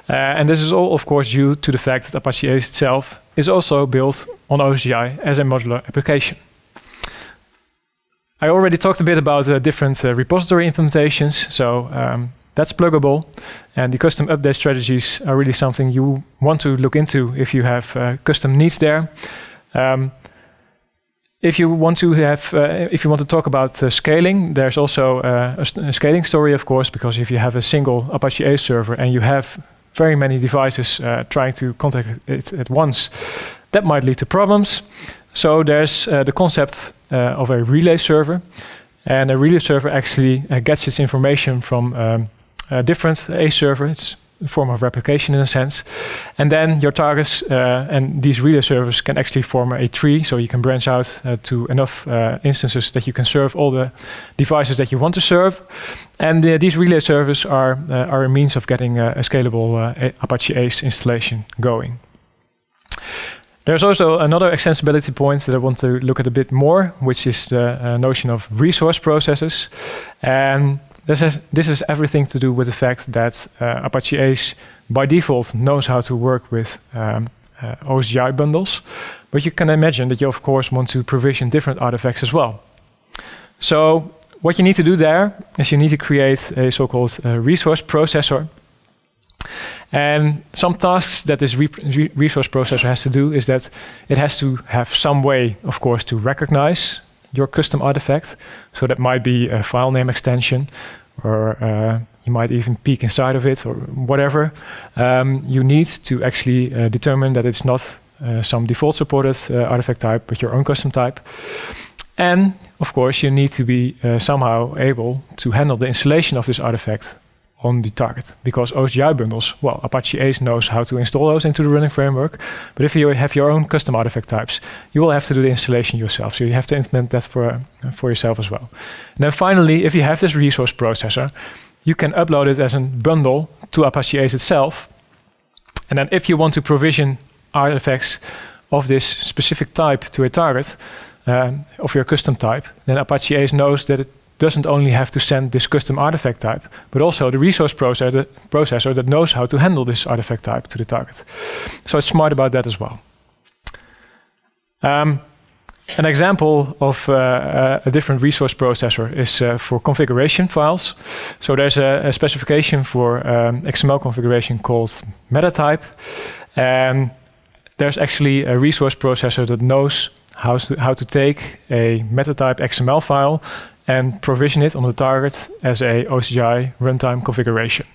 Uh, and this is all, of course, due to the fact that Apache Ace itself is also built on O S G I as a modular application. I already talked a bit about uh, different uh, repository implementations. So um, that's pluggable. And the custom update strategies are really something you want to look into if you have uh, custom needs there. Um, If you want to have, uh, if you want to talk about uh, scaling, there's also uh, a, st a scaling story, of course, because if you have a single Apache Ace server and you have very many devices uh, trying to contact it at once, that might lead to problems. So there's uh, the concept uh, of a relay server, and a relay server actually uh, gets its information from um, a different Ace server. It's a form of replication in a sense. And then your targets uh, and these relay servers can actually form a tree, so you can branch out uh, to enough uh, instances that you can serve all the devices that you want to serve. And uh, these relay servers are, uh, are a means of getting uh, a scalable uh, Apache Ace installation going. There's also another extensibility point that I want to look at a bit more, which is the uh, notion of resource processes. And This has, this has everything to do with the fact that uh, Apache Ace, by default, knows how to work with um, uh, O S G I bundles. But you can imagine that you, of course, want to provision different artifacts as well. So what you need to do there is you need to create a so-called uh, resource processor. And some tasks that this re re resource processor has to do is that it has to have some way, of course, to recognize your custom artifact. So that might be a file name extension, or uh, you might even peek inside of it, or whatever. Um, you need to actually uh, determine that it's not uh, some default supported uh, artifact type, but your own custom type. And of course, you need to be uh, somehow able to handle the installation of this artifact on the target, because O S G I bundles, well, Apache Ace knows how to install those into the running framework. But if you have your own custom artifact types, you will have to do the installation yourself. So you have to implement that for, uh, for yourself as well. And then finally, if you have this resource processor, you can upload it as a bundle to Apache Ace itself. And then if you want to provision artifacts of this specific type to a target, um, of your custom type, then Apache Ace knows that it doesn't only have to send this custom artifact type, but also the resource processor, processor that knows how to handle this artifact type to the target. So it's smart about that as well. Um, An example of uh, a different resource processor is uh, for configuration files. So there's a, a specification for um, X M L configuration called Metatype. And there's actually a resource processor that knows how to, how to take a Metatype X M L file and provision it on the target as a O S G I runtime configuration.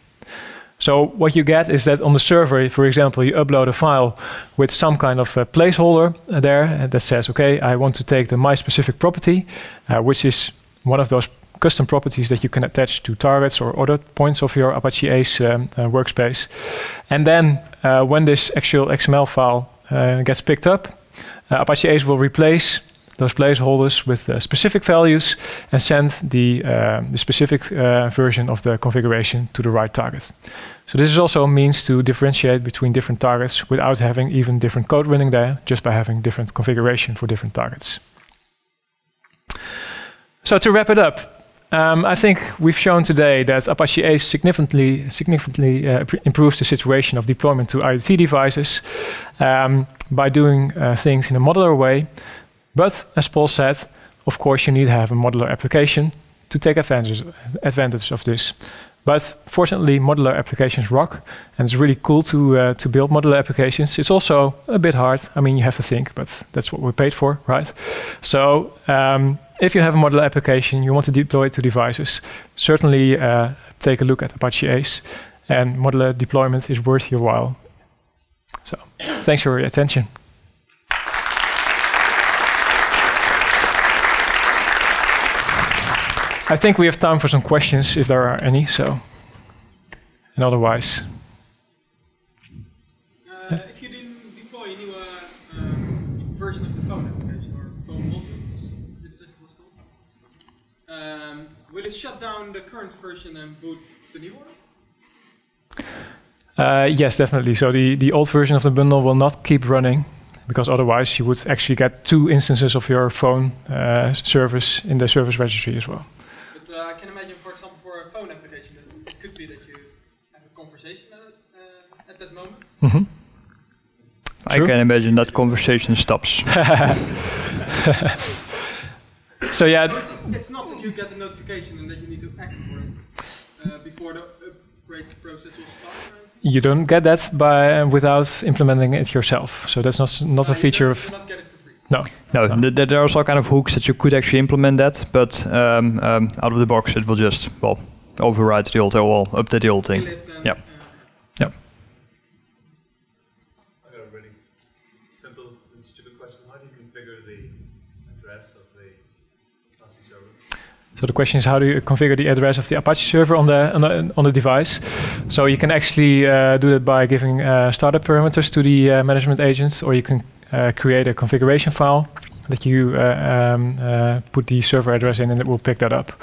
So what you get is that on the server, for example, you upload a file with some kind of uh, placeholder uh, there that says, okay, I want to take the my specific property, uh, which is one of those custom properties that you can attach to targets or other points of your Apache Ace um, uh, workspace. And then uh, when this actual X M L file uh, gets picked up, uh, Apache Ace will replace those placeholders with uh, specific values and send the, uh, the specific uh, version of the configuration to the right target. So this is also a means to differentiate between different targets without having even different code running there, just by having different configuration for different targets. So to wrap it up, Um, I think we've shown today that Apache Ace significantly, significantly uh, improves the situation of deployment to IoT devices um, by doing uh, things in a modular way. But as Paul said, of course you need to have a modular application to take advantage, advantage of this. But fortunately, modular applications rock, and it's really cool to, uh, to build modular applications. It's also a bit hard. I mean, you have to think, but that's what we're paid for, right? So um, if you have a modular application, you want to deploy it to devices, certainly uh, take a look at Apache Ace, and modular deployment is worth your while. So thanks for your attention. I think we have time for some questions, if there are any, so, and otherwise. Uh, yeah. If you didn't deploy a new uh, um, version of the phone application or phone module, that it was called, um, will it shut down the current version and boot the new one? Uh, yes, definitely. So the, the old version of the bundle will not keep running, because otherwise you would actually get two instances of your phone uh, service in the service registry as well. Uh, I can imagine, for example, for a phone application, it could be that you have a conversation at, uh, at that moment. Mm-hmm. I can imagine that conversation stops. So yeah, so it's, it's not that you get a notification and that you need to act for it uh, before the upgrade process will start. You don't get that by uh, without implementing it yourself. So that's not not uh, a feature of. No, no. no. Th there are all kind of hooks that you could actually implement that, but um, um, out of the box, it will just well override the old, or well, update the old thing. Yeah, uh, yeah. I got a really simple and stupid question. How do you configure the address of the Apache server? So the question is, how do you configure the address of the Apache server on the on the, on the device? So you can actually uh, do that by giving uh, startup parameters to the uh, management agents, or you can. Uh, create a configuration file that you uh, um, uh, put the server address in, and it will pick that up.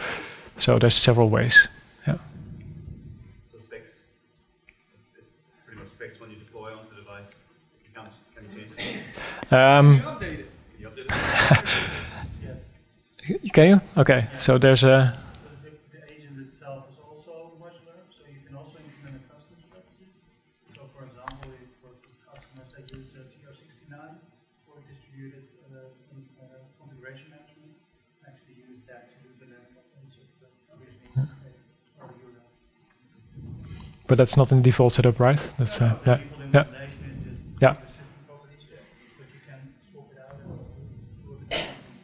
So there's several ways. Yeah. So it's fixed. It's, it's pretty much fixed when you deploy onto the device. You can't, can you change it? Um, can you update it? Can you update it? Yes. Can you? Okay. Yeah. So there's a. The, the agent itself is also modular, so you can also implement a custom strategy. So for example, for customers that use uh, T R zero sixty-nine. Distributed uh, in, uh, configuration management, actually use that to do the network. But that's not in the default setup, right? That's uh, no, no, yeah, yeah,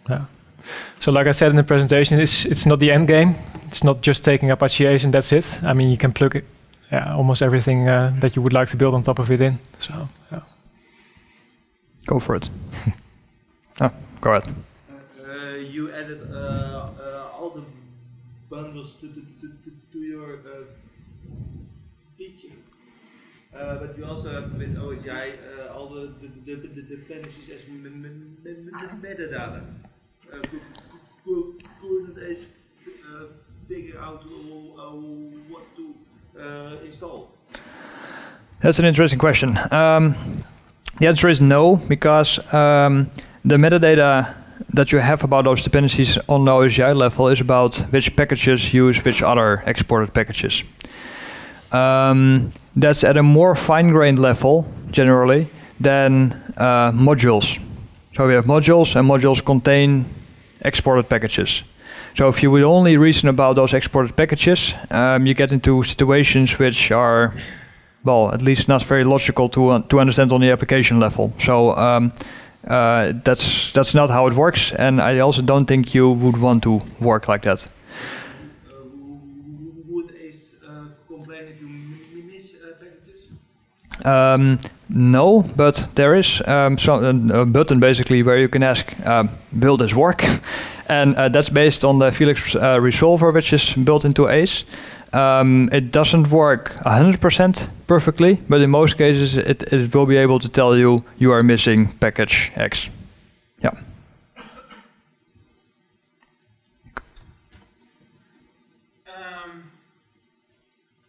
yeah. So, like I said in the presentation, it's it's not the end game. It's not just taking Apache Ace and that's it. I mean, you can plug it, yeah, almost everything uh, that you would like to build on top of it in. So. Yeah. Go for it. Oh, go ahead. Uh, uh, you added uh, uh, all the bundles to, to, to, to, to your uh, feature, uh, but you also have with O S G I uh, all the the, the, the dependencies as metadata. Uh, could, could, couldn't Ace uh, figure out uh, what to uh, install? That's an interesting question. Um, The answer is no, because um, the metadata that you have about those dependencies on the O S G I level is about which packages use which other exported packages. Um, that's at a more fine-grained level, generally, than uh, modules. So we have modules, and modules contain exported packages. So if you would only reason about those exported packages, um, you get into situations which are, well, at least not very logical to uh, to understand on the application level. So um, uh, that's that's not how it works, and I also don't think you would want to work like that. Um, no, but there is um, some, a button basically where you can ask, uh, will this work? And uh, that's based on the Felix uh, resolver, which is built into Ace. Um, it doesn't work one hundred percent perfectly, but in most cases it, it will be able to tell you you are missing package X. Yeah. Um,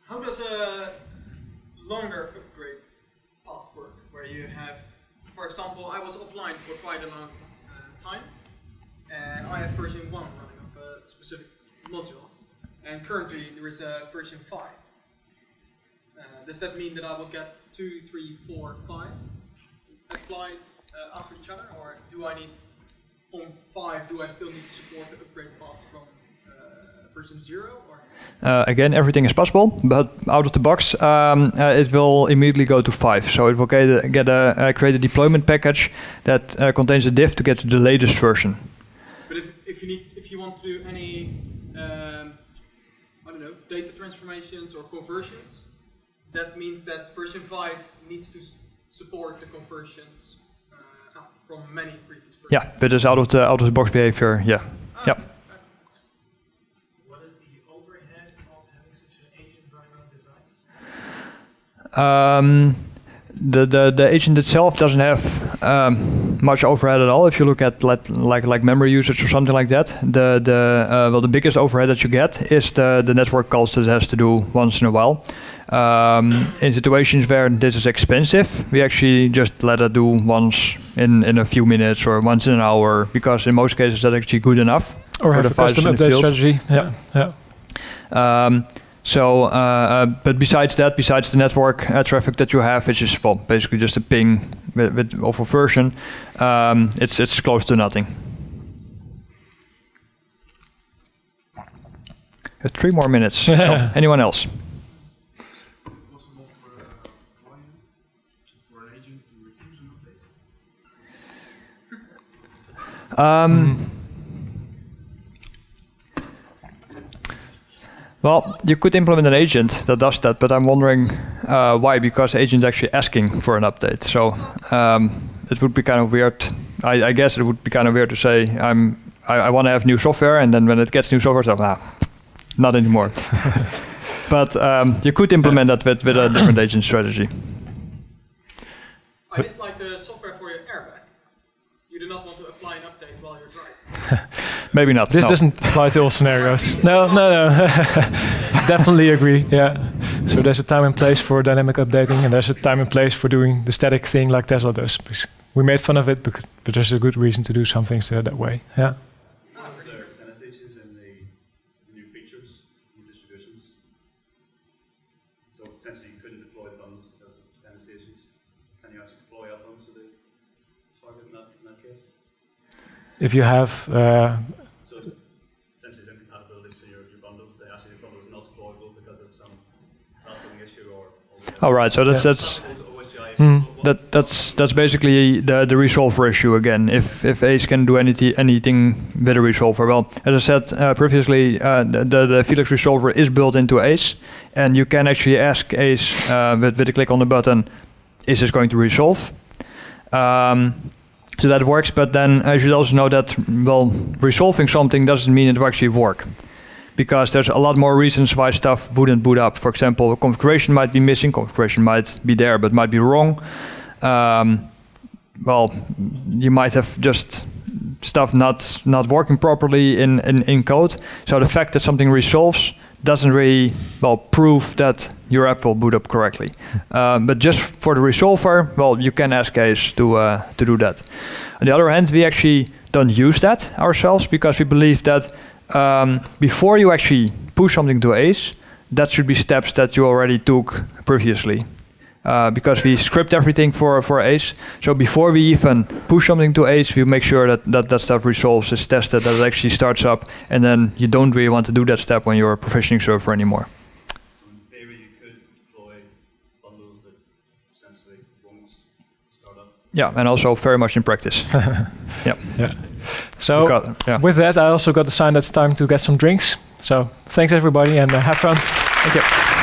how does a longer you have, for example, I was offline for quite a long uh, time, and I have version one running of a specific module, and currently there is a version five. Uh, does that mean that I will get two, three, four, five applied uh, after each other, or do I need, from five, do I still need to support the upgrade path from uh, version zero? Or? Uh, again, everything is possible, but out of the box, um, uh, it will immediately go to five. So it will get a, get a uh, create a deployment package that uh, contains a diff to get to the latest version. But if, if you need, if you want to do any, um, I don't know, data transformations or conversions, that means that version five needs to support the conversions uh, from many previous versions. Yeah, but it's out of the out of the box behavior. Yeah, ah. Yeah. Um, the, the the agent itself doesn't have um, much overhead at all. If you look at let, like like memory usage or something like that, the the uh, well the biggest overhead that you get is the the network calls that it has to do once in a while. Um, in situations where this is expensive, we actually just let it do once in in a few minutes or once in an hour, because in most cases that's actually good enough. Or have a custom update strategy. Yeah, yeah. Um, So, uh, uh, but besides that, besides the network uh, traffic that you have, which is well, basically just a ping with, with, of a version, um, it's it's close to nothing. Uh, three more minutes. So, anyone else? Um. Mm. Well, you could implement an agent that does that, but I'm wondering uh, why, because the agent is actually asking for an update. So um, it would be kind of weird. I, I guess it would be kind of weird to say, I'm, I, I want to have new software, and then when it gets new software, so nah, not anymore. But um, you could implement that with, with a different agent strategy. I just like the software for your airbag. You do not want to apply an update while you're driving. Maybe not. This no. doesn't apply to all scenarios. No, no, no. Definitely agree. Yeah. So there's a time and place for dynamic updating, and there's a time and place for doing the static thing like Tesla does. We made fun of it, because, but there's a good reason to do some things uh, that way. Yeah. After externalizations and the new features, new distributions. So essentially, you couldn't deploy bundles because of externalizations. Can you actually deploy a bundle to the target in that, in that case? If you have. Uh, All right, so that's yeah. that's mm. that that's that's basically the the resolver issue again. If if Ace can do anything anything with a resolver, well, as I said uh, previously, uh, the the Felix resolver is built into Ace, and you can actually ask Ace uh, with with a click on the button, is this going to resolve? Um, so that works, but then I should also know that well, resolving something doesn't mean it will actually work. Because there's a lot more reasons why stuff wouldn't boot up. For example, configuration might be missing, configuration might be there, but might be wrong. Um, well, you might have just stuff not not working properly in, in, in code. So the fact that something resolves doesn't really well prove that your app will boot up correctly. Um, but just for the resolver, well, you can ask Ace to uh, to do that. On the other hand, we actually don't use that ourselves, because we believe that um, before you actually push something to Ace, that should be steps that you already took previously. Uh, because we script everything for, for Ace. So before we even push something to Ace, we make sure that that, that stuff resolves, is tested, that it actually starts up, and then you don't really want to do that step on your provisioning server anymore. So in theory, you could deploy bundles that essentially won't start up? Yeah, and also very much in practice. Yeah. Yeah. So because, yeah. with that, I also got the sign that's time to get some drinks. So thanks everybody, and uh, have fun. Thank you.